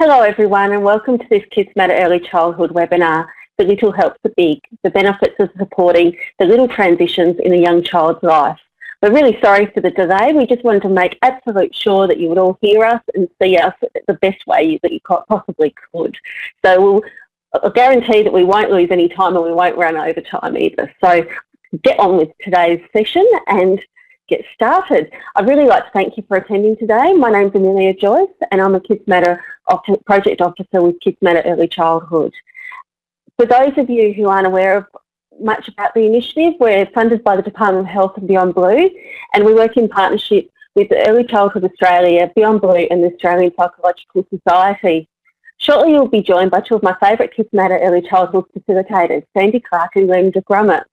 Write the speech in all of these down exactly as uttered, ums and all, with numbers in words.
Hello everyone and welcome to this Kids Matter Early Childhood webinar, The Little Helps the Big, the benefits of supporting the little transitions in a young child's life. We're really sorry for the delay, we just wanted to make absolute sure that you would all hear us and see us the best way that you possibly could. So we'll, I'll guarantee that we won't lose any time and we won't run over time either. So get on with today's session and get started. I'd really like to thank you for attending today. My name's Amelia Joyce and I'm a Kids Matter Project Officer with Kids Matter Early Childhood. For those of you who aren't aware of much about the initiative, we're funded by the Department of Health and Beyond Blue, and we work in partnership with Early Childhood Australia, Beyond Blue and the Australian Psychological Society. Shortly you'll be joined by two of my favourite Kids Matter Early Childhood facilitators, Sandy Clark and Glenda Grummet.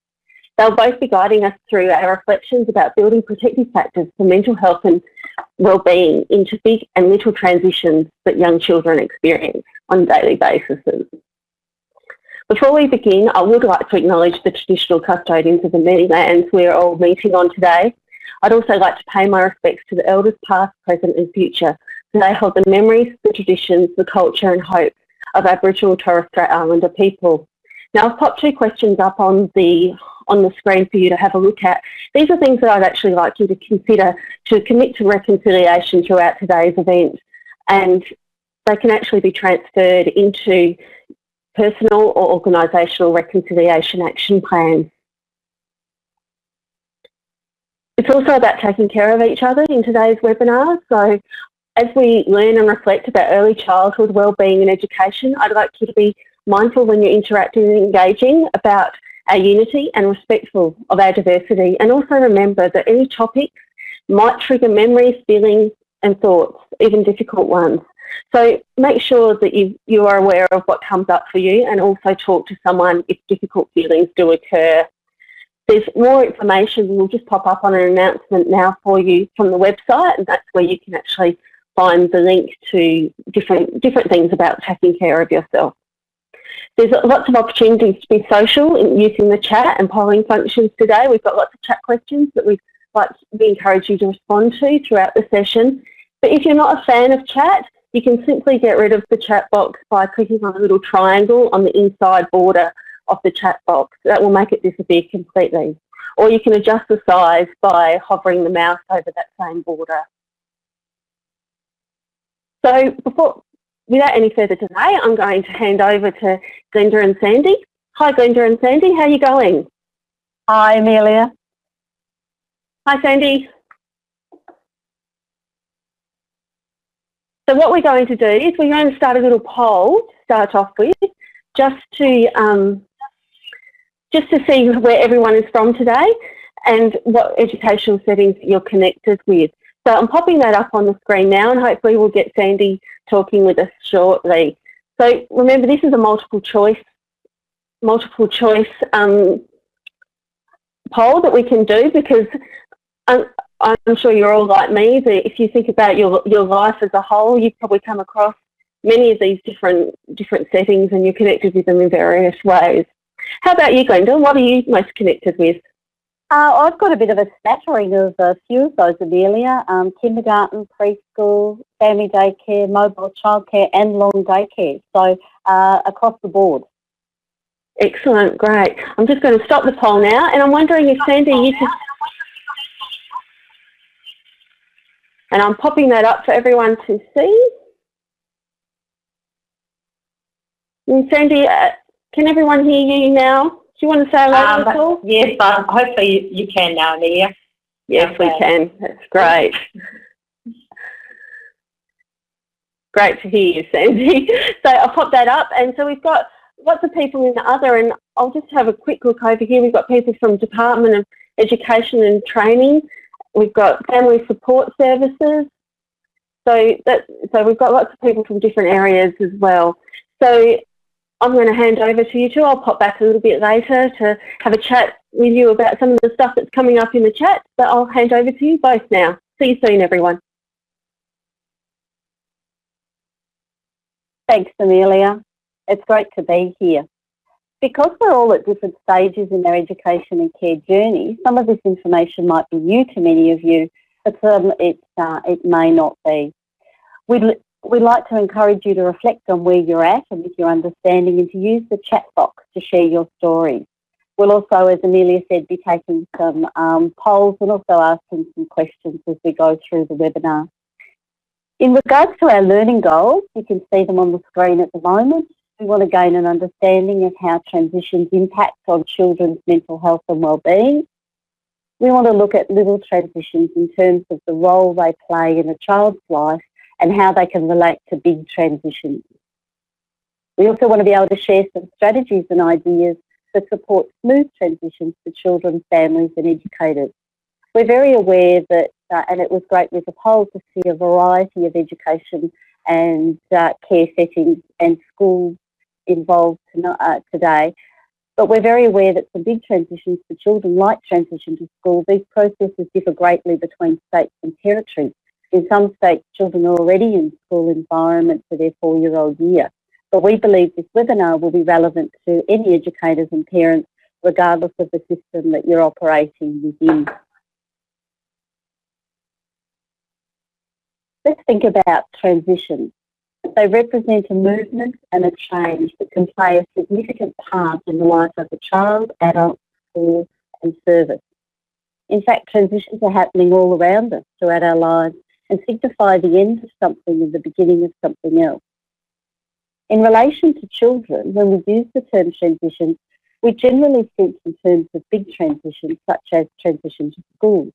They'll both be guiding us through our reflections about building protective factors for mental health and wellbeing into big and little transitions that young children experience on a daily basis. Before we begin, I would like to acknowledge the traditional custodians of the many lands we are all meeting on today. I'd also like to pay my respects to the elders past, present and future, so they hold the memories, the traditions, the culture and hope of Aboriginal and Torres Strait Islander people. Now I've popped two questions up on the on the screen for you to have a look at. These are things that I'd actually like you to consider to commit to reconciliation throughout today's event, and they can actually be transferred into personal or organisational reconciliation action plans. It's also about taking care of each other in today's webinar. So as we learn and reflect about early childhood wellbeing and education, I'd like you to be mindful when you're interacting and engaging about our unity and respectful of our diversity, and also remember that any topics might trigger memories, feelings and thoughts, even difficult ones. So make sure that you, you are aware of what comes up for you and also talk to someone if difficult feelings do occur. There's more information will just pop up on an announcement now for you from the website, and that's where you can actually find the link to different, different things about taking care of yourself. There's lots of opportunities to be social in using the chat and polling functions today. We've got lots of chat questions that we'd like to, we encourage you to respond to throughout the session. But if you're not a fan of chat, you can simply get rid of the chat box by clicking on a little triangle on the inside border of the chat box. That will make it disappear completely. Or you can adjust the size by hovering the mouse over that same border. So before, without any further delay, I'm going to hand over to Glenda and Sandy. Hi Glenda and Sandy, how are you going? Hi Amelia. Hi Sandy. So what we're going to do is we're going to start a little poll to start off with, just to um, just to see where everyone is from today and what educational settings you're connected with. So I'm popping that up on the screen now, and hopefully we'll get Sandy talking with us shortly. So remember, this is a multiple choice, multiple choice um, poll that we can do, because Um, I'm sure you're all like me, that if you think about your your life as a whole, you've probably come across many of these different different settings and you're connected with them in various ways. How about you, Glenda? What are you most connected with? Uh, I've got a bit of a smattering of a few of those, Amelia. Um, kindergarten, preschool, family daycare, mobile childcare and long daycare. So uh, across the board. Excellent, great. I'm just going to stop the poll now, and I'm wondering if Sandy, you could... And I'm popping that up for everyone to see. And Sandy, uh, can everyone hear you now? Do you want to say hello um, at all? Yes, um, hopefully you can now, Amelia. Yes, okay. We can. That's great. Great to hear you, Sandy. So I'll pop that up. And so we've got lots of people in the other, and I'll just have a quick look over here. We've got people from Department of Education and Training. We've got family support services, so that, so we've got lots of people from different areas as well. So I'm going to hand over to you two. I'll pop back a little bit later to have a chat with you about some of the stuff that's coming up in the chat, but I'll hand over to you both now. See you soon, everyone. Thanks, Amelia. It's great to be here. Because we're all at different stages in our education and care journey, some of this information might be new to many of you, but um, it, uh, it may not be. We'd We'd like to encourage you to reflect on where you're at and with your understanding, and to use the chat box to share your story. We'll also, as Amelia said, be taking some um, polls and also asking some questions as we go through the webinar. In regards to our learning goals, you can see them on the screen at the moment. We want to gain an understanding of how transitions impact on children's mental health and wellbeing. We want to look at little transitions in terms of the role they play in a child's life and how they can relate to big transitions. We also want to be able to share some strategies and ideas that support smooth transitions for children, families and educators. We're very aware that, uh, and it was great with the poll, to see a variety of education and uh, care settings and schools involved today. But we're very aware that for big transitions for children, like transition to school, these processes differ greatly between states and territories. In some states, children are already in school environment for their four-year-old year. But we believe this webinar will be relevant to any educators and parents, regardless of the system that you're operating within. Let's think about transitions. They represent a movement and a change that can play a significant part in the life of a child, adult, school and service. In fact, transitions are happening all around us throughout our lives and signify the end of something and the beginning of something else. In relation to children, when we use the term transition, we generally think in terms of big transitions, such as transition to school.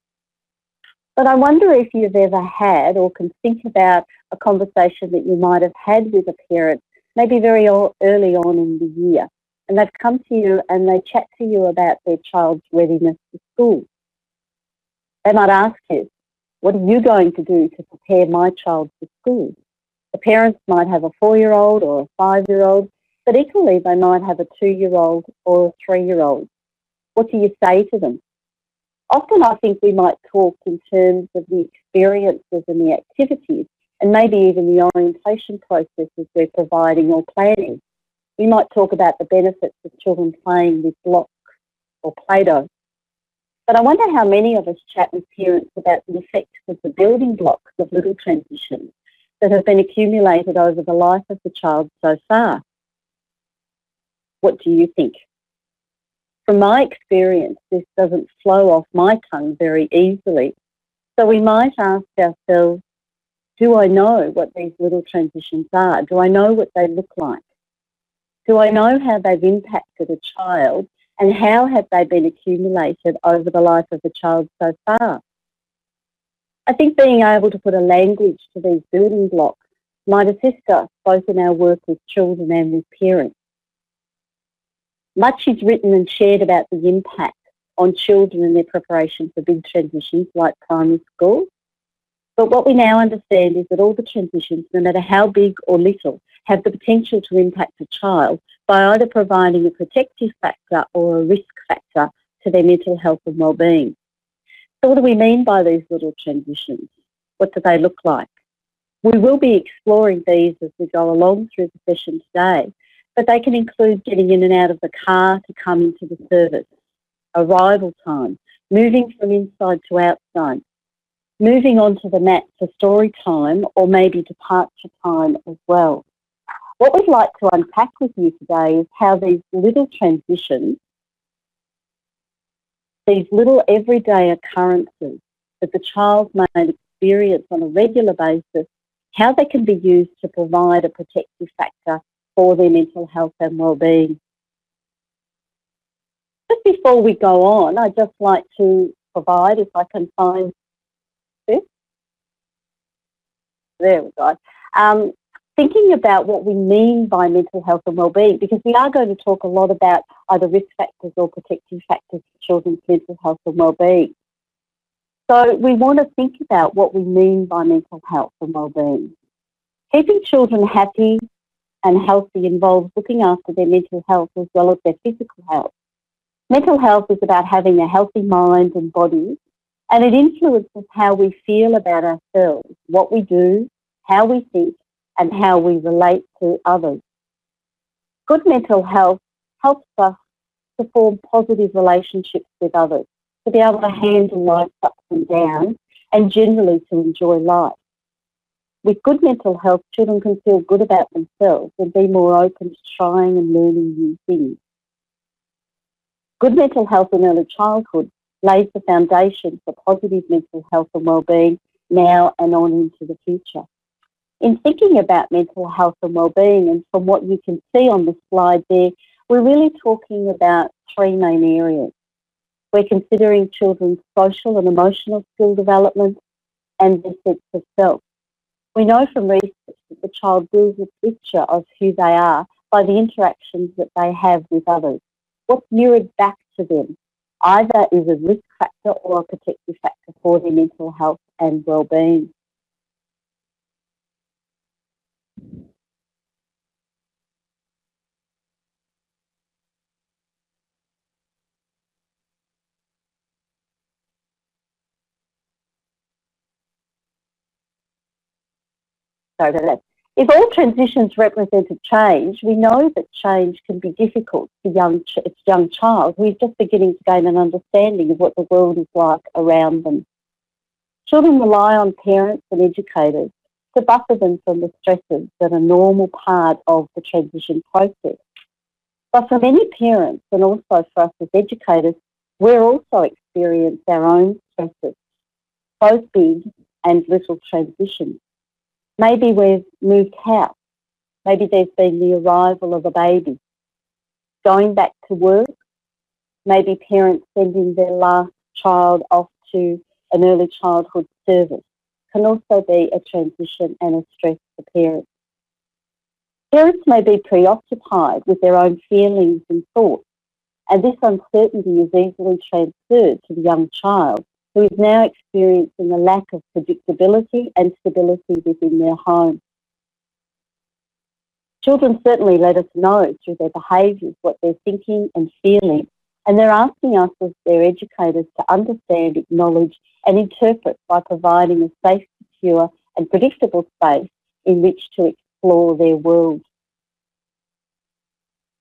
But I wonder if you've ever had or can think about a conversation that you might have had with a parent, maybe very early on in the year, and they've come to you and they chat to you about their child's readiness for school. They might ask you, what are you going to do to prepare my child for school? The parents might have a four-year-old or a five-year-old, but equally they might have a two-year-old or a three-year-old. What do you say to them? Often I think we might talk in terms of the experiences and the activities, and maybe even the orientation processes we're providing or planning. We might talk about the benefits of children playing with blocks or Play-Doh. But I wonder how many of us chat with parents about the effects of the building blocks of little transitions that have been accumulated over the life of the child so far. What do you think? From my experience, this doesn't flow off my tongue very easily. So we might ask ourselves, do I know what these little transitions are? Do I know what they look like? Do I know how they've impacted a child? And how have they been accumulated over the life of the child so far? I think being able to put a language to these building blocks might assist us both in our work with children and with parents. Much is written and shared about the impact on children and their preparation for big transitions like primary school. But what we now understand is that all the transitions, no matter how big or little, have the potential to impact a child by either providing a protective factor or a risk factor to their mental health and wellbeing. So what do we mean by these little transitions? What do they look like? We will be exploring these as we go along through the session today, but they can include getting in and out of the car to come into the service, arrival time, moving from inside to outside, moving on to the mat for story time or maybe departure time as well. What we'd like to unpack with you today is how these little transitions, these little everyday occurrences that the child may experience on a regular basis, how they can be used to provide a protective factor for their mental health and wellbeing. Just before we go on, I'd just like to provide, if I can find this. There we go. Um, thinking about what we mean by mental health and wellbeing, because we are going to talk a lot about either risk factors or protective factors for children's mental health and wellbeing. So we want to think about what we mean by mental health and wellbeing. Keeping children happy and healthy involves looking after their mental health as well as their physical health. Mental health is about having a healthy mind and body, and it influences how we feel about ourselves, what we do, how we think, and how we relate to others. Good mental health helps us to form positive relationships with others, to be able to handle life's ups and downs, and generally to enjoy life. with good mental health, children can feel good about themselves and be more open to trying and learning new things. Good mental health in early childhood lays the foundation for positive mental health and wellbeing now and on into the future. In thinking about mental health and wellbeing, and from what you can see on the slide there, we're really talking about three main areas. We're considering children's social and emotional skill development and their sense of self. We know from research that the child builds a picture of who they are by the interactions that they have with others. What's mirrored back to them either is a risk factor or a protective factor for their mental health and well-being. Sorry about that. If all transitions represented change, we know that change can be difficult for young ch its young child who is just beginning to gain an understanding of what the world is like around them. Children rely on parents and educators to buffer them from the stresses that are a normal part of the transition process. But for many parents, and also for us as educators, we're also experiencing our own stresses, both big and little transitions. Maybe we've moved house. Maybe there's been the arrival of a baby. Going back to work. Maybe parents sending their last child off to an early childhood service can also be a transition and a stress for parents. Parents may be preoccupied with their own feelings and thoughts, and this uncertainty is easily transferred to the young child, who is now experiencing a lack of predictability and stability within their home. Children certainly let us know through their behaviours what they're thinking and feeling, and they're asking us as their educators to understand, acknowledge and interpret by providing a safe, secure and predictable space in which to explore their world.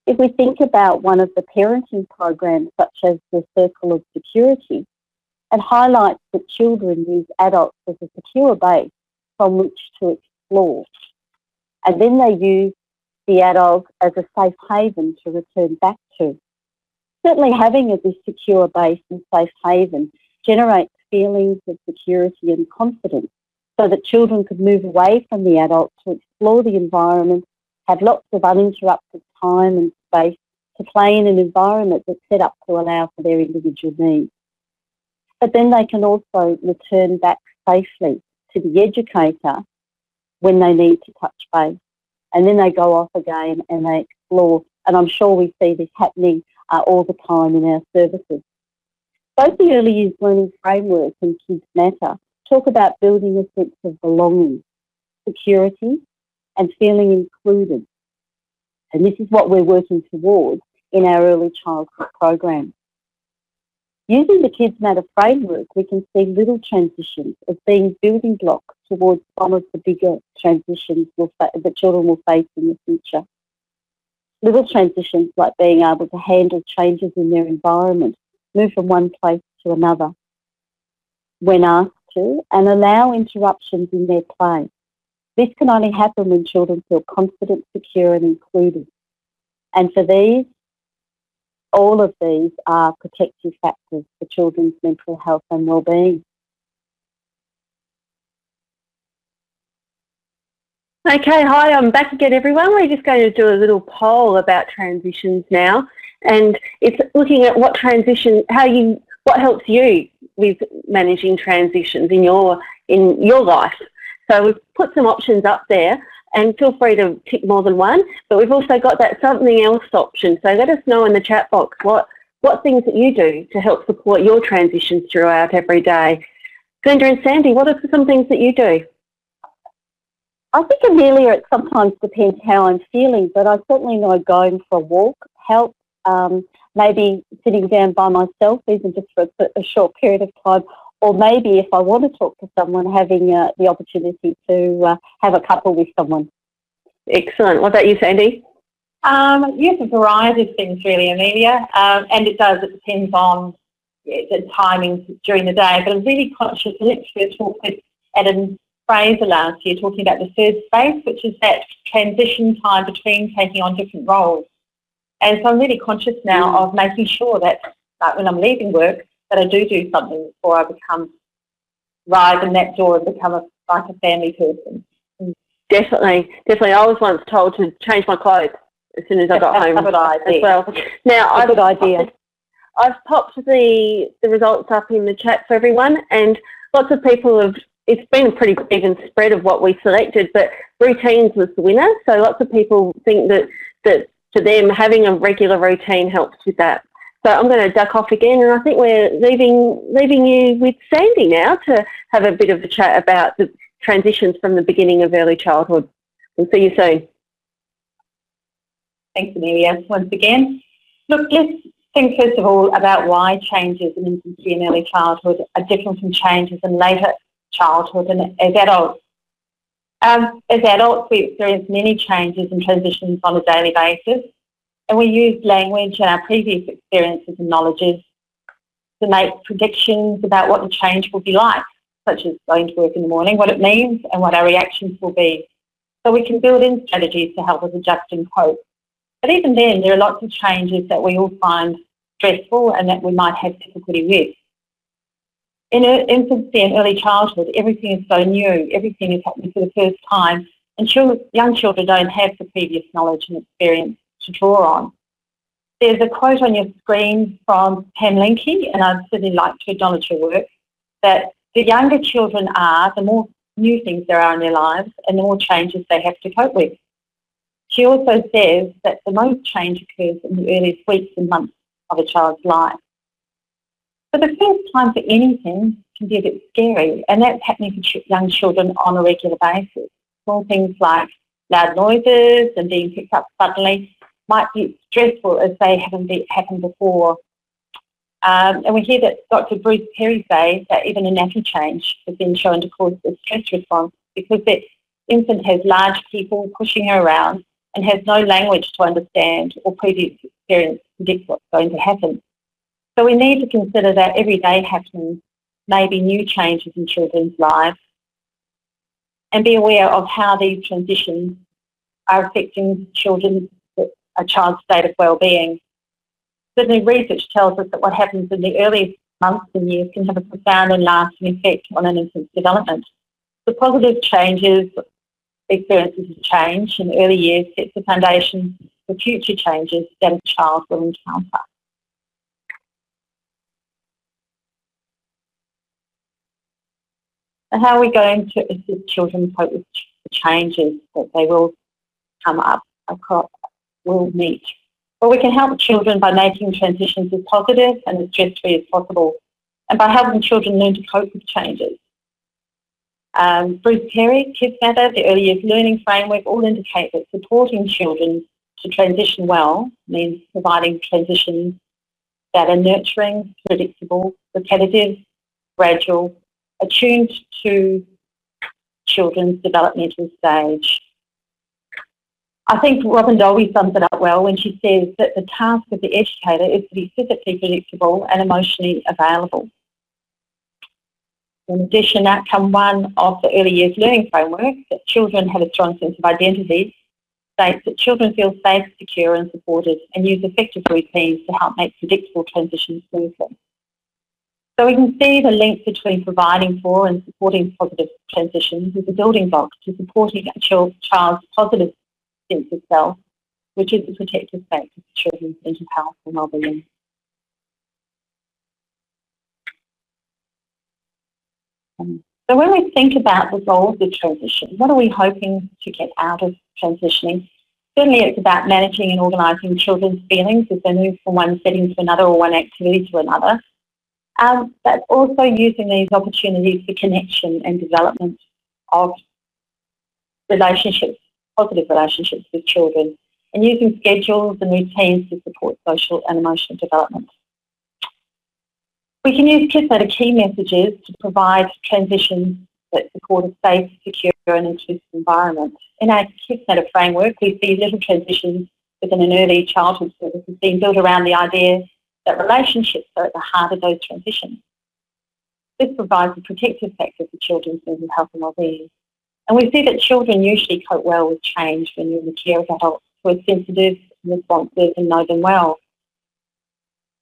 If we think about one of the parenting programs such as the Circle of Security, and highlights that children use adults as a secure base from which to explore. And then they use the adults as a safe haven to return back to. Certainly having this secure base and safe haven generates feelings of security and confidence so that children could move away from the adults to explore the environment, have lots of uninterrupted time and space to play in an environment that's set up to allow for their individual needs. But then they can also return back safely to the educator when they need to touch base. And then they go off again and they explore. And I'm sure we see this happening uh, all the time in our services. Both the Early Years Learning Framework and Kids Matter talk about building a sense of belonging, security, and feeling included. And this is what we're working towards in our early childhood program. Using the Kids Matter framework, we can see little transitions as being building blocks towards some of the bigger transitions we'll that children will face in the future. Little transitions like being able to handle changes in their environment, move from one place to another when asked to, and allow interruptions in their play. This can only happen when children feel confident, secure and included. And for these, all of these are protective factors for children's mental health and wellbeing. Okay, hi, I'm back again everyone. We're just going to do a little poll about transitions now, and it's looking at what transition, how you, what helps you with managing transitions in your, in your life. So we've put some options up there. And feel free to tick more than one, but we've also got that something else option. So let us know in the chat box what, what things that you do to help support your transitions throughout every day. Glenda and Sandy, what are some things that you do? I think, Amelia, it sometimes depends how I'm feeling, but I certainly know going for a walk helps. Um, maybe sitting down by myself, even just for a, a short period of time. Or maybe if I want to talk to someone, having uh, the opportunity to uh, have a couple with someone. Excellent. What about you, Sandy? Um, yes, a variety of things really, Amelia. Um, and it does, it depends on the timing during the day. But I'm really conscious, literally I talked with Adam Fraser last year talking about the third space, which is that transition time between taking on different roles. And so I'm really conscious now mm. of making sure that, like when I'm leaving work, that I do do something before I become, rise in that door and become a, like a family person. Mm. Definitely, definitely. I was once told to change my clothes as soon as I got home. That's a good idea. As well. Now, I've, good idea. I've, I've popped the, the results up in the chat for everyone, and lots of people have, it's been a pretty even spread of what we selected, but routines was the winner, so lots of people think that, that to them having a regular routine helps with that. So I'm going to duck off again, and I think we're leaving leaving you with Sandy now to have a bit of a chat about the transitions from the beginning of early childhood. We'll see you soon. Thanks, Amelia, once again. Look, let's think first of all about why changes in infancy and early childhood are different from changes in later childhood and as adults. Um, as adults, we experience many changes and transitions on a daily basis, and we use language and our previous experiences and knowledges to make predictions about what the change will be like, such as going to work in the morning, what it means and what our reactions will be. So we can build in strategies to help us adjust and cope. But even then, there are lots of changes that we all find stressful and that we might have difficulty with. In infancy and early childhood, everything is so new, everything is happening for the first time, and children, young children don't have the previous knowledge and experience to draw on. There's a quote on your screen from Pam Linkey, and I'd certainly like to acknowledge her work, that the younger children are, the more new things there are in their lives and the more changes they have to cope with. She also says that the most change occurs in the earliest weeks and months of a child's life. But the first time for anything can be a bit scary, and that's happening for ch young children on a regular basis. Small things like loud noises and being picked up suddenly might be stressful as they haven't be happened before. Um, and we hear that Doctor Bruce Perry says that even a nappy change has been shown to cause a stress response because the infant has large people pushing her around and has no language to understand or previous experience to predict what's going to happen. So we need to consider that everyday happenings may be new changes in children's lives and be aware of how these transitions are affecting children's, a child's state of well-being. Certainly research tells us that what happens in the earliest months and years can have a profound and lasting effect on an infant's development. The positive changes, experiences of change in early years sets the foundation for future changes that a child will encounter. And how are we going to assist children cope with the changes that they will come up across, will meet? Well, we can help children by making transitions as positive and as stress-free as possible, and by helping children learn to cope with changes. Um, Bruce Perry, Kids Matter, the Early Years Learning Framework all indicate that supporting children to transition well means providing transitions that are nurturing, predictable, repetitive, gradual, attuned to children's developmental stage. I think Robin Dolby sums it up well when she says that the task of the educator is to be physically predictable and emotionally available. In addition, outcome one of the Early Years Learning Framework, that children have a strong sense of identity, states that children feel safe, secure and supported and use effective routines to help make predictable transitions smoothly. So we can see the link between providing for and supporting positive transitions as a building block to supporting a child's positive sense of self, which is a protective factor for children's mental health and wellbeing. So when we think about the goals of transition, what are we hoping to get out of transitioning? Certainly it's about managing and organising children's feelings as they move from one setting to another or one activity to another, um, but also using these opportunities for connection and development of relationships, positive relationships with children, and using schedules and routines to support social and emotional development. We can use KidsMatter key messages to provide transitions that support a safe, secure and inclusive environment. In our KidsMatter framework, we see little transitions within an early childhood service has been built around the idea that relationships are at the heart of those transitions. This provides a protective factor for children's mental health and wellbeing. And we see that children usually cope well with change when you're in the care of adults who are sensitive, responsive and know them well.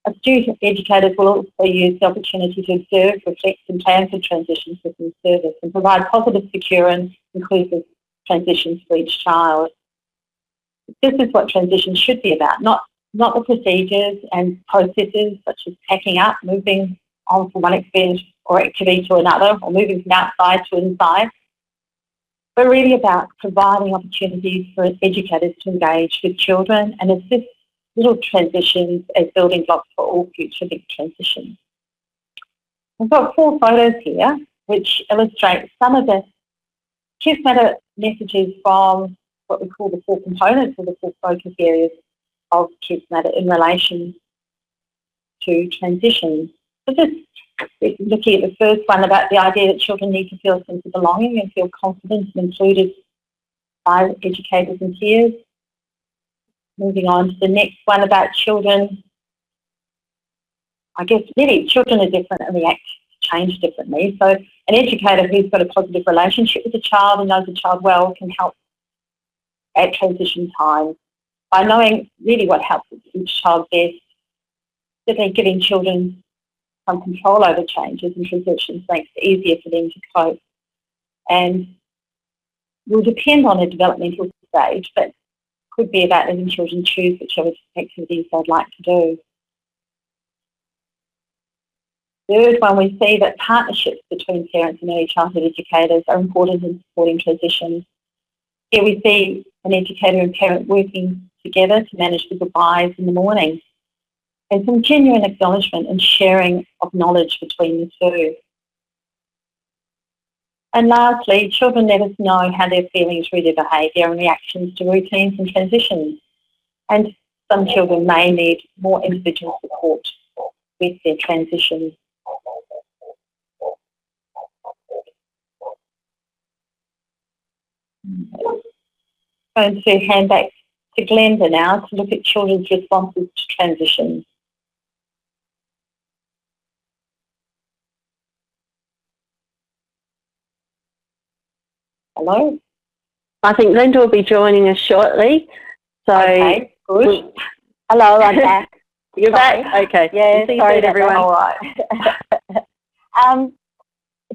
Astute educators will also use the opportunity to observe, reflect and plan for transitions within service and provide positive, secure and inclusive transitions for each child. This is what transition should be about, not, not the procedures and processes such as packing up, moving on from one experience or activity to another, or moving from outside to inside, but really about providing opportunities for educators to engage with children and assist little transitions as building blocks for all future big transitions. I've got four photos here which illustrate some of the Kids Matter messages from what we call the four components or the four focus areas of Kids Matter in relation to transitions. So just looking at the first one about the idea that children need to feel a sense of belonging and feel confident and included by educators and peers. Moving on to the next one about children, I guess really children are different and react to change differently. So an educator who's got a positive relationship with a child and knows the child well can help at transition time by knowing really what helps each child best, certainly giving children some control over changes and transitions makes it easier for them to cope. And will depend on a developmental stage, but could be about letting children choose whichever activities they'd like to do. Third one, we see that partnerships between parents and early childhood educators are important in supporting transitions. Here we see an educator and parent working together to manage the goodbyes in the morning, and some genuine acknowledgement and sharing of knowledge between the two. And lastly, children let us know how they're feeling through their behaviour and reactions to routines and transitions. And some children may need more individual support with their transitions. I'm going to hand back to Glenda now to look at children's responses to transitions. Hello? I think Glenda will be joining us shortly. So okay, good. We'll... Hello, I'm back. You're sorry. Back? Okay. Yeah, sorry, sorry everyone. All right. um,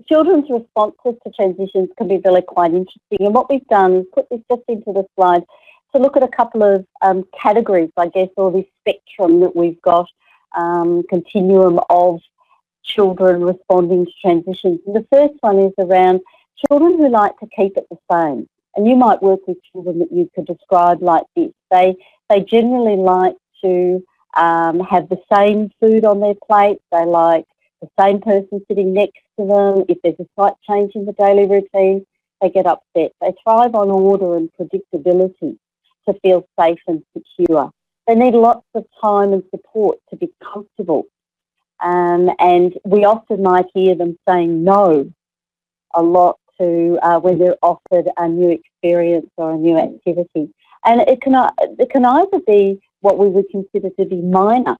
children's responses to transitions can be really quite interesting. And what we've done is put this just into the slide to look at a couple of um, categories, I guess, or this spectrum that we've got, um, continuum of children responding to transitions. And the first one is around children who like to keep it the same, and you might work with children that you could describe like this. They they generally like to um, have the same food on their plate. They like the same person sitting next to them. If there's a slight change in the daily routine, they get upset. They thrive on order and predictability to feel safe and secure. They need lots of time and support to be comfortable. Um, and we often might hear them saying no a lot to uh, when they're offered a new experience or a new activity. And it can, it can either be what we would consider to be minor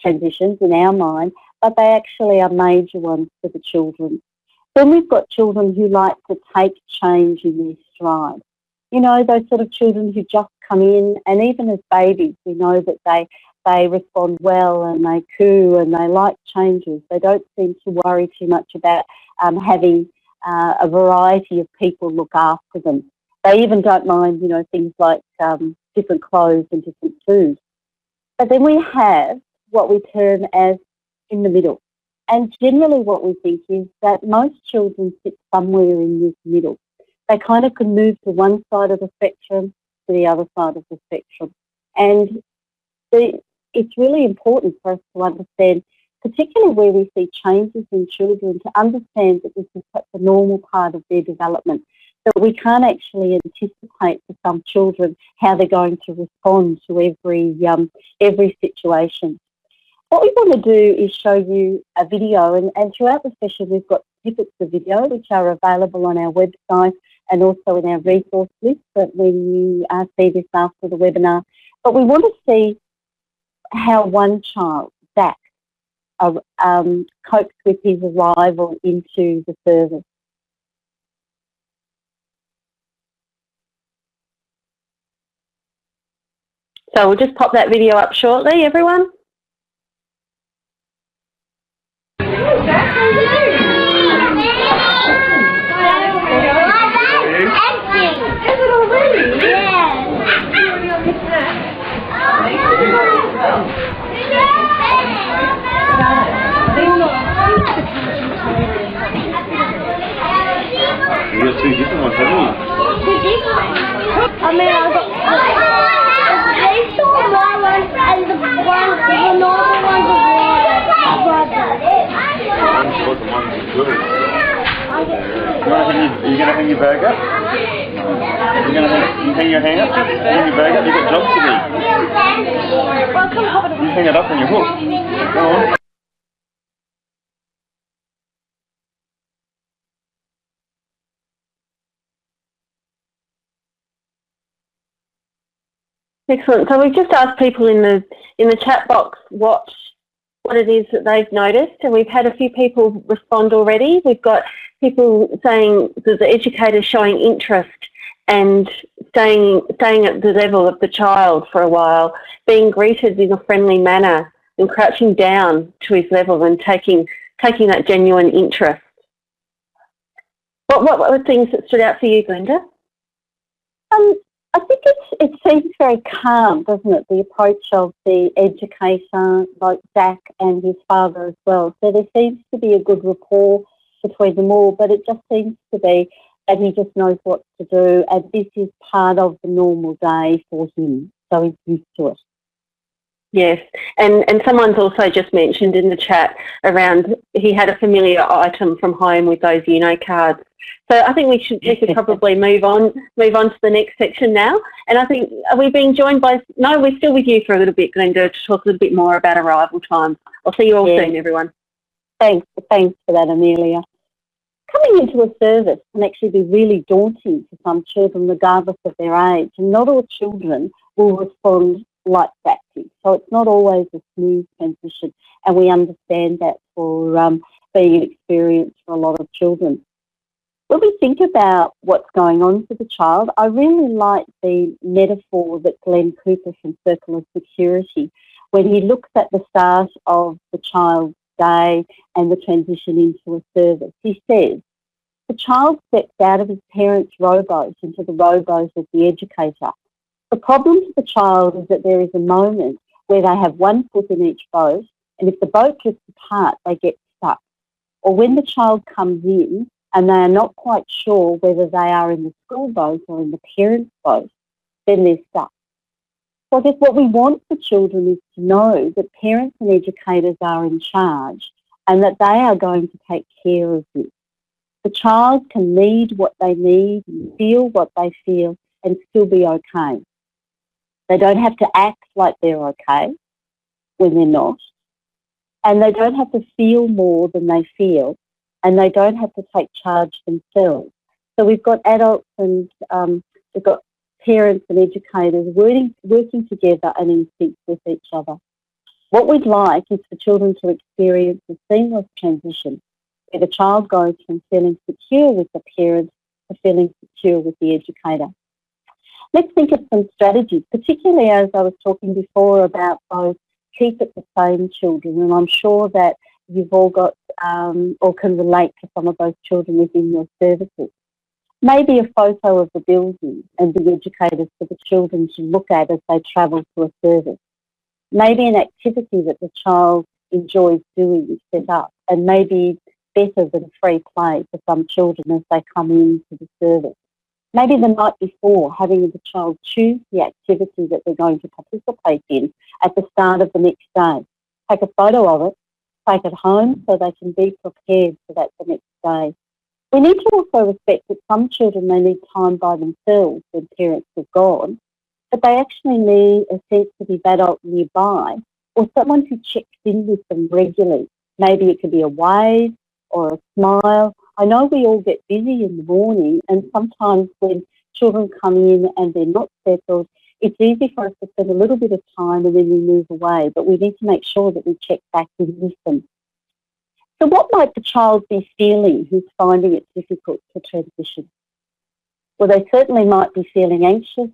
transitions in our mind, but they actually are major ones for the children. Then we've got children who like to take change in their stride. You know, those sort of children who just come in, and even as babies, we know that they, they respond well and they coo and they like changes. They don't seem to worry too much about um, having Uh, a variety of people look after them. They even don't mind, you know, things like um, different clothes and different food. But then we have what we term as in the middle. And generally what we think is that most children sit somewhere in this middle. They kind of can move to one side of the spectrum to the other side of the spectrum. And the, it's really important for us to understand, particularly where we see changes in children, to understand that this is such a normal part of their development, that we can't actually anticipate for some children how they're going to respond to every, um, every situation. What we want to do is show you a video, and, and throughout the session we've got snippets of video which are available on our website and also in our resource list that when you uh, see this after the webinar. But we want to see how one child, Zach, um, copes with his arrival into the service. So we'll just pop that video up shortly, everyone. You got two different ones, haven't you? Two different ones. I mean, I've got the white one and the one, the normal one is white. I'm sure the ones are good. Are you going to hang your bag up? You're going to hang, you hang your hand up? You hang your bag up? You've got jobs to do. You hang it up on your hook. Go on. Excellent. So we've just asked people in the in the chat box what what it is that they've noticed, and we've had a few people respond already. We've got people saying that the educator's showing interest and staying staying at the level of the child for a while, being greeted in a friendly manner, and crouching down to his level and taking taking that genuine interest. What what, what were things that stood out for you, Glenda? Um. I think it's, it seems very calm, doesn't it, the approach of the educator, like Zach and his father as well. So there seems to be a good rapport between them all, but it just seems to be, and he just knows what to do, and this is part of the normal day for him, so he's used to it. Yes, and, and someone's also just mentioned in the chat around he had a familiar item from home with those Uno cards. So I think we should, we should probably move on, move on to the next section now. And I think, are we being joined by, no, we're still with you for a little bit, Glenda, to talk a little bit more about arrival times. I'll see you all yeah. soon, everyone. Thanks, thanks for that, Amelia. Coming into a service can actually be really daunting for some children, regardless of their age, and not all children will respond like that. So it's not always a smooth transition, and we understand that for um, being an experience for a lot of children. When we think about what's going on for the child, I really like the metaphor that Glenn Cooper from Circle of Security, when he looks at the start of the child's day and the transition into a service, he says, the child steps out of his parents' rowboat into the rowboat of the educator. The problem for the child is that there is a moment where they have one foot in each boat, and if the boat drifts apart, they get stuck. Or when the child comes in, and they are not quite sure whether they are in the school boat or in the parents' boat, then they're stuck. So I guess what we want for children is to know that parents and educators are in charge and that they are going to take care of this. The child can need what they need, and feel what they feel, and still be okay. They don't have to act like they're okay when they're not, and they don't have to feel more than they feel, and they don't have to take charge themselves. So we've got adults and um, we've got parents and educators working, working together and in sync with each other. What we'd like is for children to experience a seamless transition where the child goes from feeling secure with the parent to feeling secure with the educator. Let's think of some strategies, particularly as I was talking before about those keep it the same children, and I'm sure that you've all got um, or can relate to some of those children within your services. Maybe a photo of the building and the educators for the children to look at as they travel to a service. Maybe an activity that the child enjoys doing is set up, and maybe better than free play for some children as they come into the service. Maybe the night before, having the child choose the activity that they're going to participate in at the start of the next day. Take a photo of it, take it home so they can be prepared for that the next day. We need to also respect that some children may need time by themselves when parents have gone, but they actually need a sensitive adult nearby or someone who checks in with them regularly. Maybe it could be a wave or a smile. I know we all get busy in the morning, and sometimes when children come in and they're not settled, it's easy for us to spend a little bit of time and then we move away, but we need to make sure that we check back and listen. So what might the child be feeling who's finding it difficult to transition? Well, they certainly might be feeling anxious,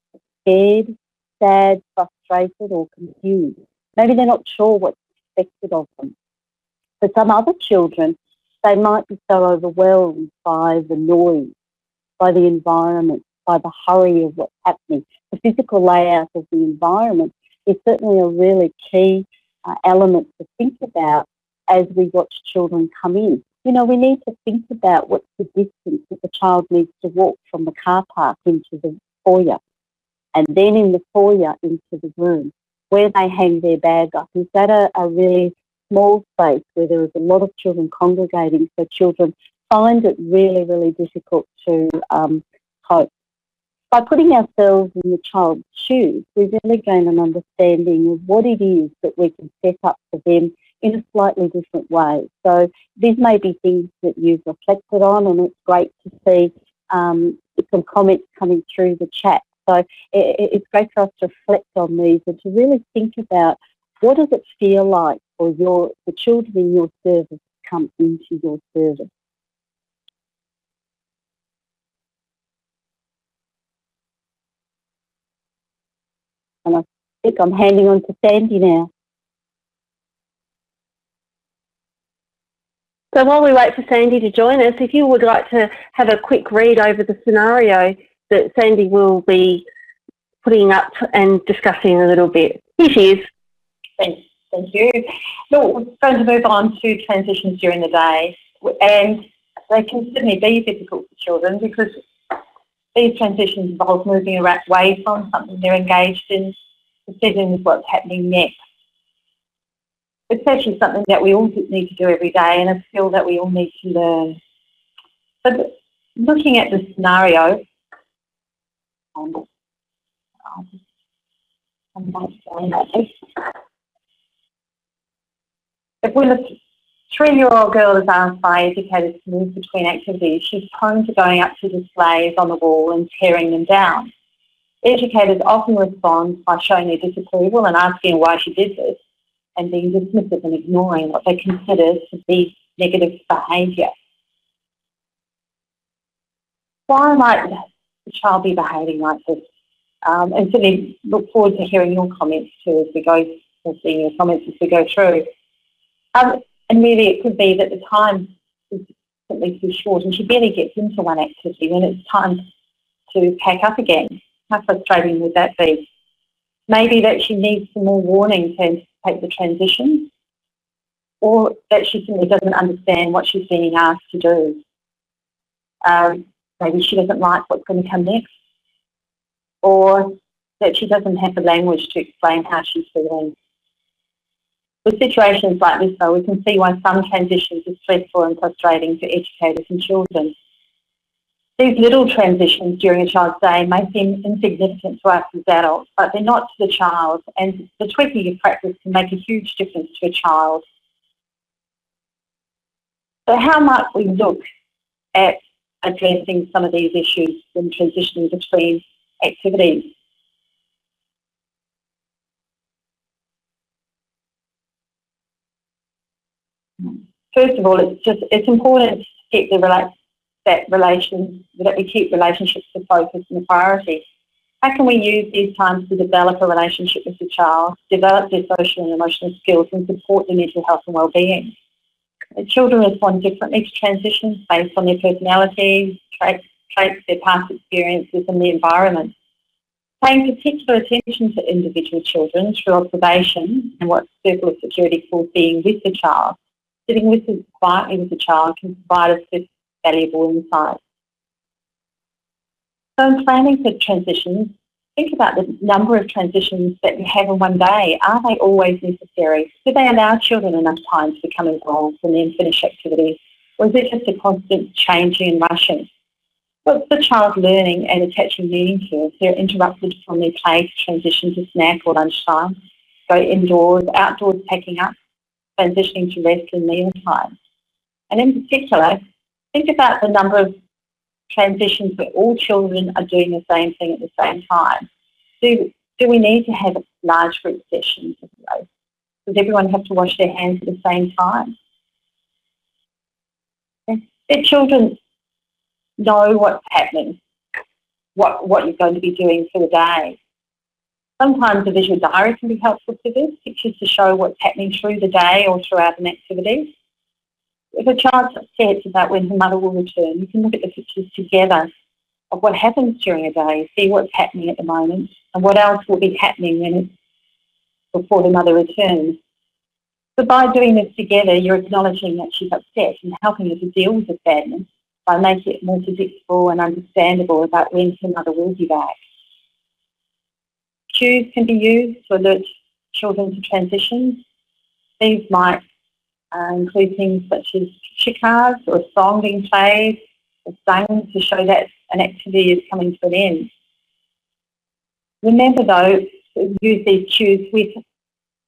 scared, sad, frustrated or confused. Maybe they're not sure what's expected of them. For some other children, they might be so overwhelmed by the noise, by the environment, by the hurry of what's happening. The physical layout of the environment is certainly a really key uh, element to think about as we watch children come in. You know, we need to think about what's the distance that the child needs to walk from the car park into the foyer, and then in the foyer into the room. Where they hang their bag up, is that a, a really small space where there is a lot of children congregating, so children find it really, really difficult to um, cope. By putting ourselves in the child's shoes, we really gain an understanding of what it is that we can set up for them in a slightly different way. So these may be things that you've reflected on, and it's great to see um, some comments coming through the chat. So it's great for us to reflect on these and to really think about what does it feel like for your, the children in your service to come into your service. And I think I'm handing on to Sandy now. So while we wait for Sandy to join us, if you would like to have a quick read over the scenario that Sandy will be putting up and discussing a little bit. Here she is. Thanks. Thank you. So we're going to move on to transitions during the day, and they can certainly be difficult for children because these transitions involve moving away from something they're engaged in, decisions what's happening next. It's actually something that we all need to do every day and a skill that we all need to learn. But looking at the scenario, Um, if when a three-year-old girl is asked by educators to move between activities, she's prone to going up to displays on the wall and tearing them down. Educators often respond by showing their disapproval and asking why she did this, and being dismissive and ignoring what they consider to be negative behaviour. Why might the child be behaving like this? Um, and certainly look forward to hearing your comments too as we go, and seeing your comments as we go through. Um, and really it could be that the time is simply too short and she barely gets into one activity when it's time to pack up again. How frustrating would that be? Maybe that she needs some more warning to anticipate the transition, or that she simply doesn't understand what she's being asked to do. Um, Maybe she doesn't like what's going to come next, or that she doesn't have the language to explain how she's feeling. With situations like this, though, we can see why some transitions are stressful and frustrating to educators and children. These little transitions during a child's day may seem insignificant to us as adults, but they're not to the child, and the tweaking of practice can make a huge difference to a child. So how might we look at addressing some of these issues in transitioning between activities? First of all, it's just it's important to keep the rela that relations that we keep relationships the focus and the priority. How can we use these times to develop a relationship with the child, develop their social and emotional skills, and support their mental health and well-being? Children respond differently to transitions based on their personalities, traits, traits, their past experiences and the environment. Paying particular attention to individual children through observation and what Circle of Security calls being with the child, sitting with them quietly with the child can provide us with valuable insights. So in planning for transitions, think about the number of transitions that we have in one day. Are they always necessary? Do they allow children enough time to become involved and then finish activities? Or is it just a constant changing and rushing? What's the child learning and attaching meaning to if they're interrupted from their play to transition to snack or lunchtime, go indoors, outdoors packing up, transitioning to rest and meal time? And in particular, think about the number of transitions where all children are doing the same thing at the same time. Do do we need to have large group sessions of those? Does everyone have to wash their hands at the same time? Their children know what's happening, what, what you're going to be doing for the day. Sometimes a visual diary can be helpful to this, pictures to show what's happening through the day or throughout an activity. If a child's upset about when her mother will return, you can look at the pictures together of what happens during a day, see what's happening at the moment and what else will be happening when, before the mother returns. So by doing this together, you're acknowledging that she's upset and helping her to deal with the sadness by making it more predictable and understandable about when her mother will be back. Cues can be used to alert children to transitions. These might uh, include things such as picture cards or a song being played or sung to show that an activity is coming to an end. Remember though, to use these cues with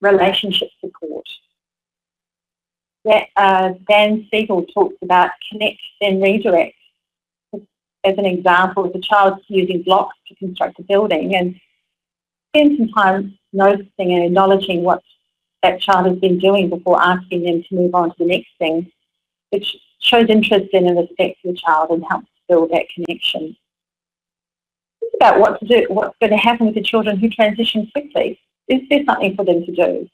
relationship support. Uh, Dan Siegel talks about connect then redirect as an example of a child using blocks to construct a building, and spend some time noticing and acknowledging what that child has been doing before asking them to move on to the next thing, which shows interest in and respect for the child and helps build that connection. Think about what to do, what's going to happen with the children who transition quickly. Is there something for them to do?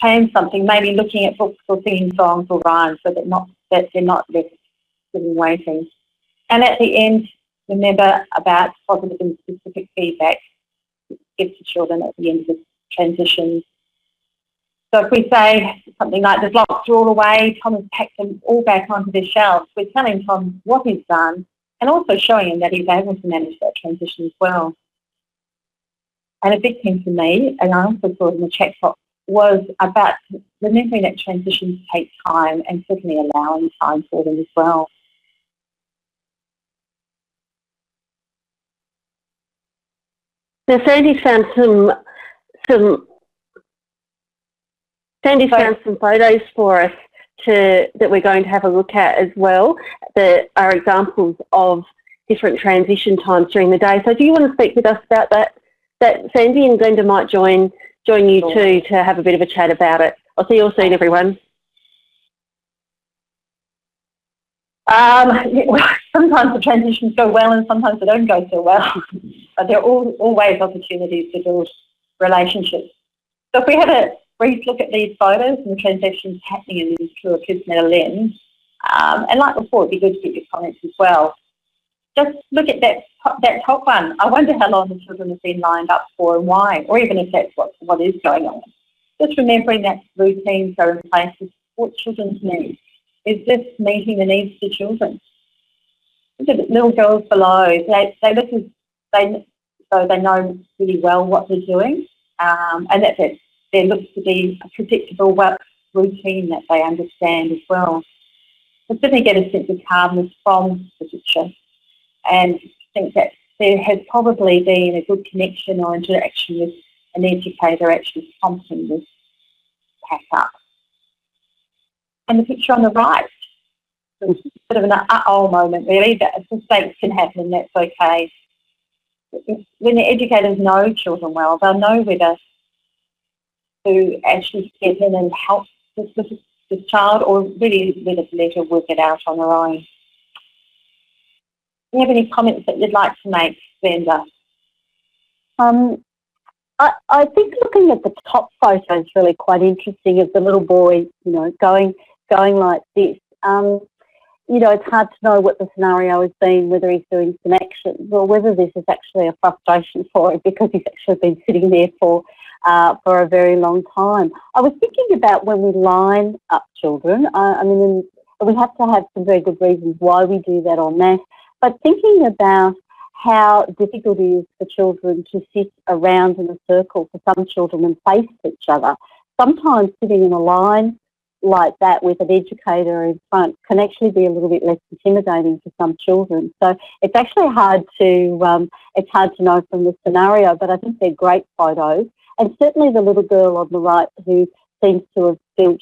Paying something, maybe looking at books or singing songs or rhymes so that, not, that they're not left sitting waiting. And at the end, remember about positive and specific feedback it gives to children at the end of the transition. So if we say something like, the blocks are all away, Tom has packed them all back onto their shelves, we're telling Tom what he's done and also showing him that he's able to manage that transition as well. And a big thing for me, and I also saw it in the chat box, was about remembering that transitions take time and certainly allowing time for them as well. Now Sandy found some, some Sandy found some photos for us to, that we're going to have a look at as well, that are examples of different transition times during the day. So do you want to speak with us about that? That Sandy, and Glenda might join join you too to have a bit of a chat about it. I'll see you all soon, everyone. Um, sometimes the transitions go well and sometimes they don't go so well, but there are all, always opportunities to build relationships. So if we have a brief look at these photos and the transitions happening in these through a Kids Matter lens, um, and like before, it'd be good to get your comments as well. Just look at that, that top one. I wonder how long the children have been lined up for and why, or even if that's what, what is going on. Just remembering that routines are in place to support children's needs. Is this meeting the needs of the children? Look at the little girls below. They, they look as they, so they know really well what they're doing, um, and that there, there looks to be a predictable routine that they understand as well. But then they get a sense of calmness from the picture. And I think that there has probably been a good connection or interaction with an educator actually prompting this pack up. And the picture on the right, it's a bit of an uh-oh moment really, but mistakes can happen and that's okay. When the educators know children well, they'll know whether to actually step in and help this, this, this child or really whether to let her work it out on her own. Do you have any comments that you'd like to make, Glenda? Um, I, I think looking at the top photo is really quite interesting of the little boy, you know, going going like this. Um, you know, it's hard to know what the scenario has been, whether he's doing some actions or whether this is actually a frustration for him because he's actually been sitting there for, uh, for a very long time. I was thinking about when we line up children. I, I mean, we have to have some very good reasons why we do that on that. But thinking about how difficult it is for children to sit around in a circle for some children and face each other, sometimes sitting in a line like that with an educator in front can actually be a little bit less intimidating for some children. So it's actually hard to um, it's hard to know from the scenario, but I think they're great photos. And certainly the little girl on the right who seems to have built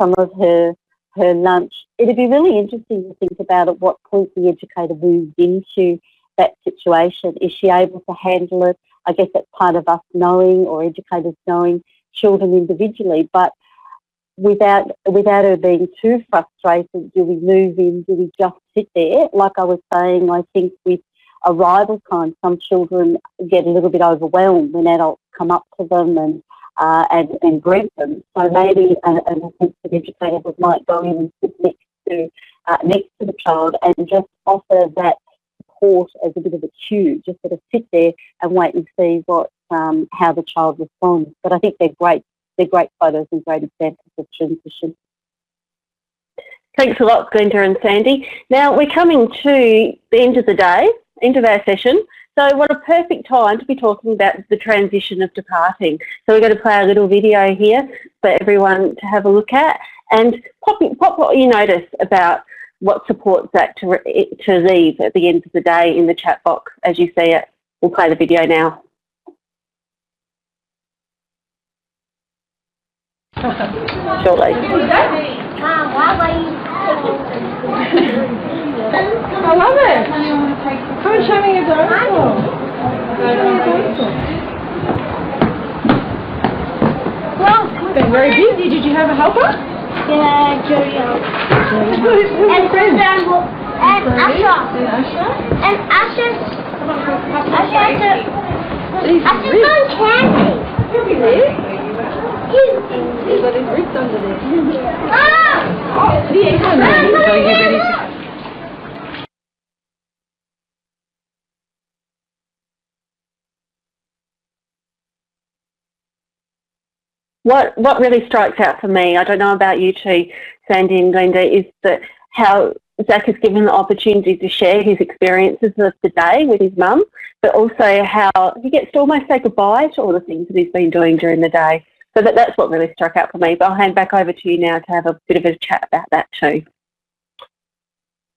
some of her her lunch, it'd be really interesting to think about at what point the educator moves into that situation. Is she able to handle it? I guess that's part of us knowing, or educators knowing, children individually. But without without her being too frustrated, do we move in? Do we just sit there? Like I was saying, I think with arrival time, some children get a little bit overwhelmed when adults come up to them and uh, and, and greet them. So maybe an assistant educator might go in and sit next to uh, next to the child and just offer that support as a bit of a cue, just sort of sit there and wait and see what um, how the child responds. But I think they're great. They're great photos and great examples of transition. Thanks a lot, Glenda and Sandy. Now we're coming to the end of the day, end of our session. So what a perfect time to be talking about the transition of departing. So we're going to play a little video here for everyone to have a look at, and pop, pop what you notice about what supports that to, re to leave at the end of the day in the chat box as you see it. We'll play the video now. Shortly. I love it. Come and show me your dinosaur. Well, you've been very busy. Did you have a helper? Yeah, Julia. And Asha. And Asha. And Asha's. Asha's candy. Really? He's got his roots under there. Ah! Oh, he ate one. So you ready to... What what really strikes out for me, I don't know about you two, Sandy and Glenda, is that how Zach is given the opportunity to share his experiences of the day with his mum, but also how he gets to almost say goodbye to all the things that he's been doing during the day. So that, that's what really struck out for me. But I'll hand back over to you now to have a bit of a chat about that too.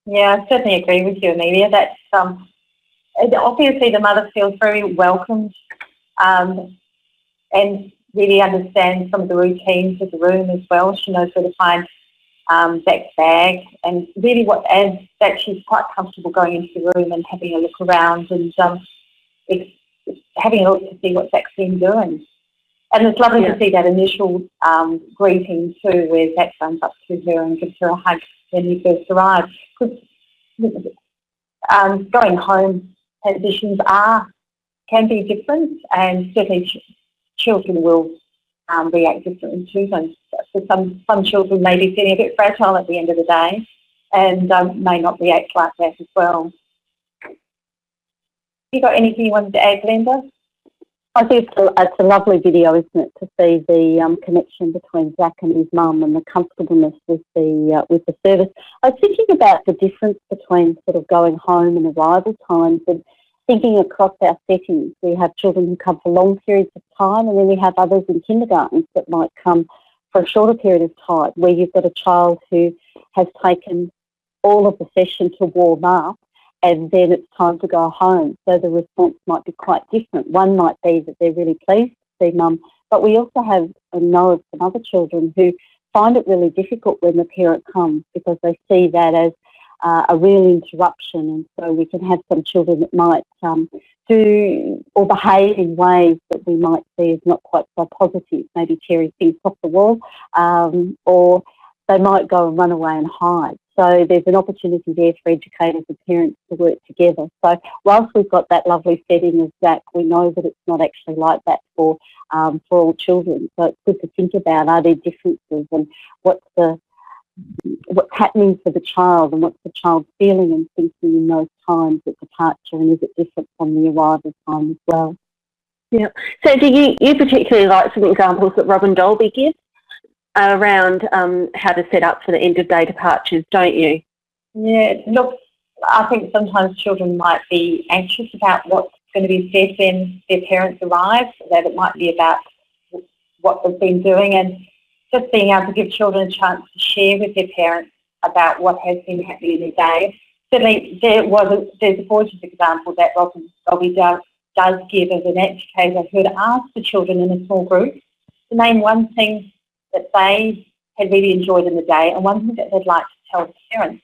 Yeah, I certainly agree with you, Amelia. That's, um, obviously the mother feels very welcomed um, and really understands some of the routines of the room as well. She knows where to find um, Zach's bag, and really what adds that she's quite comfortable going into the room and having a look around and um, it's, it's having a look to see what Zach's been doing. And it's lovely yeah. to see that initial um, greeting too, where Zach comes up to her and gives her a hug when he first arrived. Because um, going home transitions are can be different, and certainly ch children will um, react differently to them. So some some children may be feeling a bit fragile at the end of the day, and um, may not react like that as well. You got anything you wanted to add, Glenda? I think it's a, it's a lovely video, isn't it, to see the um, connection between Zach and his mum and the comfortableness with the uh, with the service. I was thinking about the difference between sort of going home and arrival times, and thinking across our settings. We have children who come for long periods of time, and then we have others in kindergartens that might come for a shorter period of time, where you've got a child who has taken all of the session to warm up, and then it's time to go home. So the response might be quite different. One might be that they're really pleased to see mum, but we also have and know of some other children who find it really difficult when the parent comes, because they see that as uh, a real interruption. And so we can have some children that might um, do or behave in ways that we might see as not quite so positive, maybe tearing things off the wall, um, or they might go and run away and hide. So there's an opportunity there for educators and parents to work together. So whilst we've got that lovely setting of Zach, we know that it's not actually like that for um, for all children. So it's good to think about, are there differences, and what's the what's happening for the child, and what's the child feeling and thinking in those times at departure, and is it different from the arrival time as well? Yeah. So do you, you particularly like some examples that Robin Dolby gives around um, how to set up for the end of day departures, don't you? Yeah, look, I think sometimes children might be anxious about what's going to be said when their parents arrive, that it might be about what they've been doing, and just being able to give children a chance to share with their parents about what has been happening in their day. Certainly there was a, there's a gorgeous example that Robin Dolby does, does give as an educator, who'd asked the children in a small group to name one thing that they had really enjoyed in the day and one thing that they'd like to tell parents.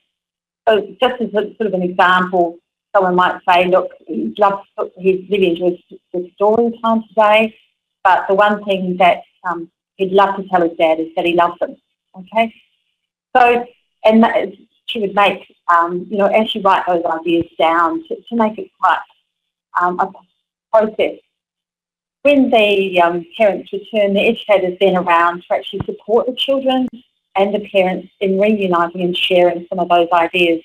So just as a, sort of an example Someone might say, look, he's really enjoyed the story time today, but the one thing that um, he'd love to tell his dad is that he loves him, okay? So, and that, she would make, um, you know, as she write those ideas down to, to make it quite um, a process. When the um, parents return, the educators then around to actually support the children and the parents in reuniting and sharing some of those ideas.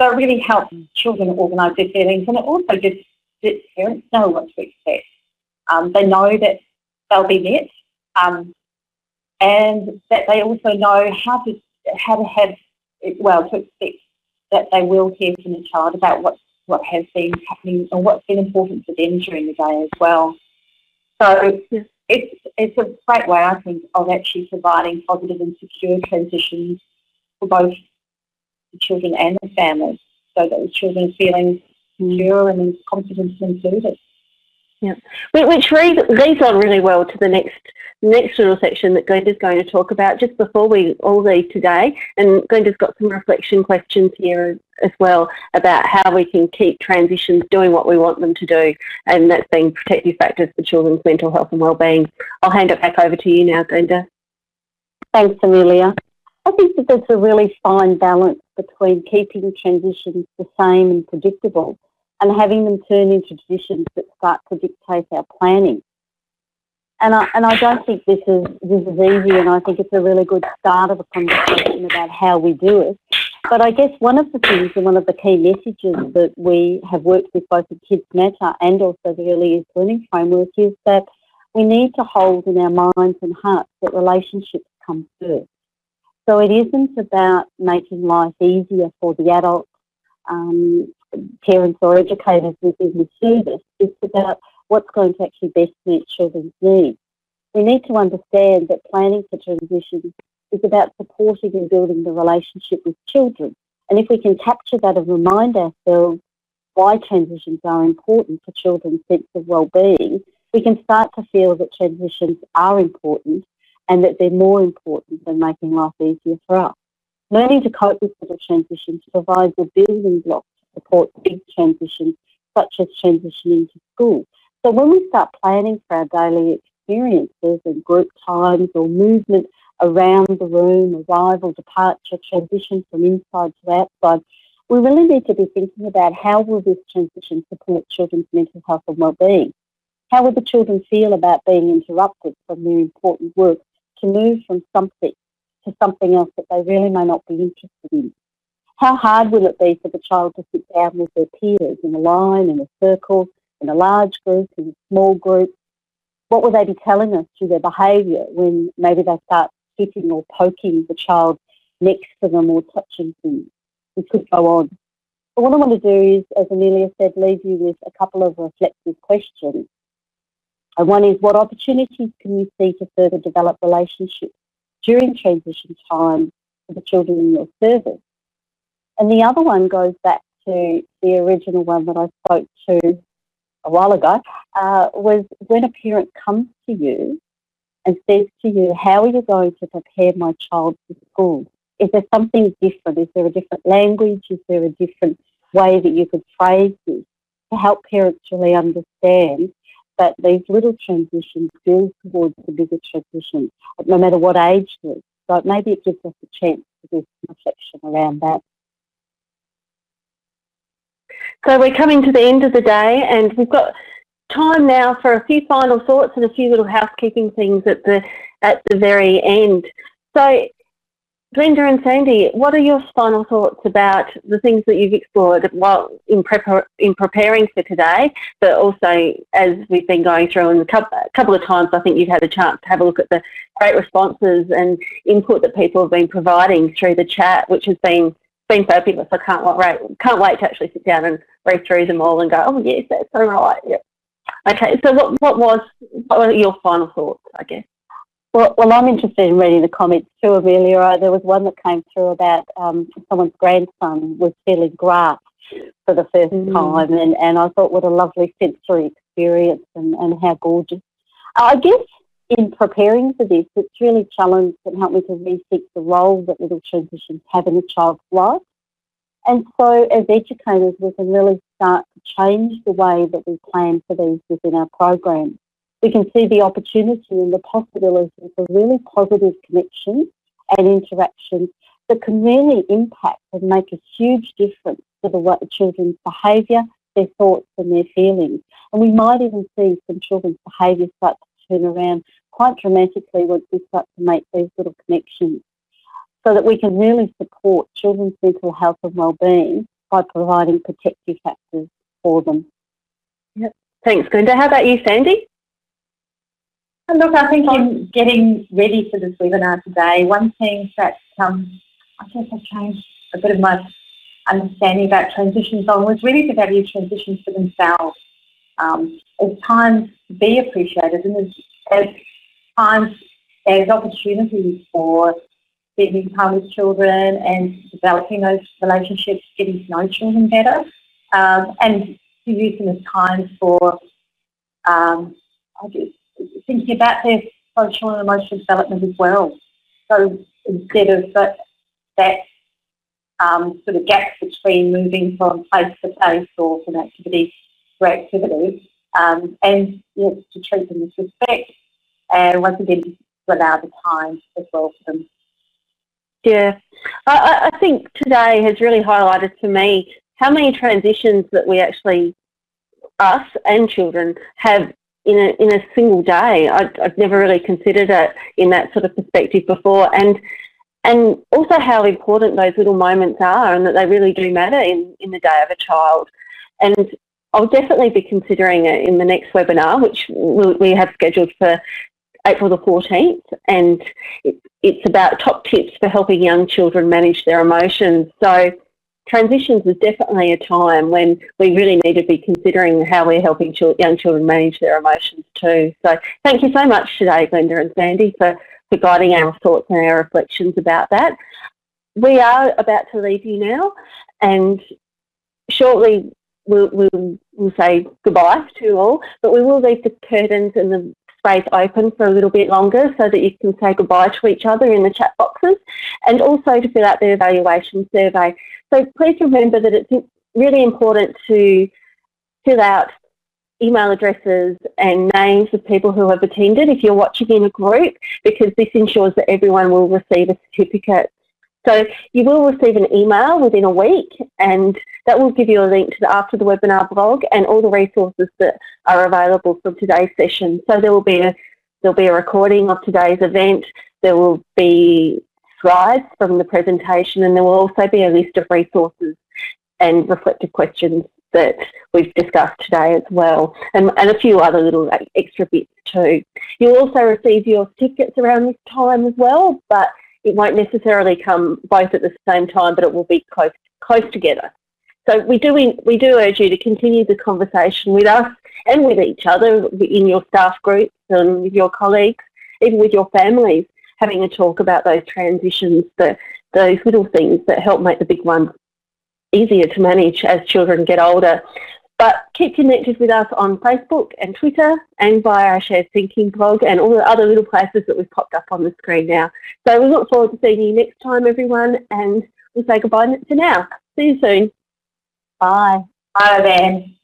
So it really helps children organise their feelings, and it also gives parents know what to expect. Um, they know that they'll be met, um, and that they also know how to how to have well to expect that they will hear from the child about what what has been happening and what's been important to them during the day as well. So yeah. it's it's a great way, I think, of actually providing positive and secure transitions for both the children and the families, so that the children are feeling secure and confident and included. Yeah, which leads on really well to the next next little section that Glenda's going to talk about just before we all leave today. And Glenda's got some reflection questions here as well about how we can keep transitions doing what we want them to do, and that's being protective factors for children's mental health and wellbeing. I'll hand it back over to you now, Glenda. Thanks, Amelia. I think that there's a really fine balance between keeping transitions the same and predictable and having them turn into traditions that start to dictate our planning. And I, and I don't think this is, this is easy, and I think it's a really good start of a conversation about how we do it. But I guess one of the things and one of the key messages that we have worked with both the Kids Matter and also the Early Years Learning Framework is that we need to hold in our minds and hearts that relationships come first. So it isn't about making life easier for the adults, um, parents or educators within the service. It's about what's going to actually best meet children's needs. We need to understand that planning for transition is about supporting and building the relationship with children. And if we can capture that and remind ourselves why transitions are important for children's sense of well-being, we can start to feel that transitions are important and that they're more important than making life easier for us. Learning to cope with little transitions provides a building block to support big transitions, such as transitioning to school. So when we start planning for our daily experiences and group times or movement around the room, arrival, departure, transition from inside to outside, we really need to be thinking about how will this transition support children's mental health and well-being? How will the children feel about being interrupted from their important work to move from something to something else that they really may not be interested in? How hard will it be for the child to sit down with their peers in a line, in a circle, in a large group, in a small group? What will they be telling us through their behaviour when maybe they start hitting or poking the child next to them or touching things? We could go on. But what I want to do is, as Amelia said, leave you with a couple of reflective questions. And one is, what opportunities can you see to further develop relationships during transition time for the children in your service? And the other one goes back to the original one that I spoke to a while ago, uh, was when a parent comes to you and says to you, how are you going to prepare my child for school? Is there something different? Is there a different language? Is there a different way that you could phrase this to help parents really understand that these little transitions build towards the bigger transition, no matter what age it is? So maybe it gives us a chance to do some reflection around that. So we're coming to the end of the day, and we've got time now for a few final thoughts and a few little housekeeping things at the at the very end. So Glenda and Sandy, what are your final thoughts about the things that you've explored while in, prepar in preparing for today, but also as we've been going through, and a couple of times I think you've had a chance to have a look at the great responses and input that people have been providing through the chat, which has been been fabulous. I can't wait, can't wait to actually sit down and read through them all and go, oh yes, that's all right. Yep. Okay, so what, what, was, what were your final thoughts, I guess? Well, well, I'm interested in reading the comments too, Amelia. There was one that came through about um, someone's grandson was feeling grass for the first mm. time, and, and I thought what a lovely sensory experience, and, and how gorgeous. I guess in preparing for this, it's really challenged and helped me to rethink the role that little transitions have in a child's life. And so as educators, we can really start to change the way that we plan for these within our program. We can see the opportunity and the possibility for really positive connections and interactions that can really impact and make a huge difference to the children's behaviour, their thoughts and their feelings. And we might even see some children's behaviour start to turn around quite dramatically once we start to make these little connections, so that we can really support children's mental health and wellbeing by providing protective factors for them. Yep. Thanks, Glenda. How about you, Sandy? And look, I think in getting ready for this webinar today, one thing that um, I guess I've changed a bit of my understanding about transitions on was really to value transitions for themselves um, as times to be appreciated and as, as times as opportunities for spending time with children and developing those relationships, getting to know children better, um, and to use them as time for um, I guess, thinking about their social and emotional development as well. So instead of that, that um, sort of gap between moving from place to place or from activity to activity, um, and yes, to treat them with respect and once again to allow the time as well for them. Yeah, I, I think today has really highlighted to me how many transitions that we actually, us and children, have in a, in a single day. I, I've never really considered it in that sort of perspective before, and and also how important those little moments are and that they really do matter in, in the day of a child. And I'll definitely be considering it in the next webinar, which we have scheduled for April the fourteenth, and it, it's about top tips for helping young children manage their emotions. So transitions is definitely a time when we really need to be considering how we're helping ch young children manage their emotions too. So thank you so much today, Glenda and Sandy, for, for guiding our thoughts and our reflections about that. We are about to leave you now, and shortly we'll, we'll, we'll say goodbye to you all, but we will leave the curtains and the space open for a little bit longer so that you can say goodbye to each other in the chat boxes, and also to fill out the evaluation survey. So please remember that it's really important to fill out email addresses and names of people who have attended if you're watching in a group, because this ensures that everyone will receive a certificate. So you will receive an email within a week, and that will give you a link to the After the Webinar blog and all the resources that are available from today's session. So there will be a, there'll be a recording of today's event, there will be slides from the presentation, and there will also be a list of resources and reflective questions that we've discussed today as well, and, and a few other little extra bits too. You'll also receive your certificates around this time as well, but it won't necessarily come both at the same time, but it will be close, close together. So we do, we do urge you to continue the conversation with us and with each other in your staff groups and with your colleagues, even with your families, having a talk about those transitions, the, those little things that help make the big ones easier to manage as children get older. But keep connected with us on Facebook and Twitter, and via our Shared Thinking blog and all the other little places that we've popped up on the screen now. So we look forward to seeing you next time, everyone, and we'll say goodbye for now. See you soon. Bye. Bye, Ben.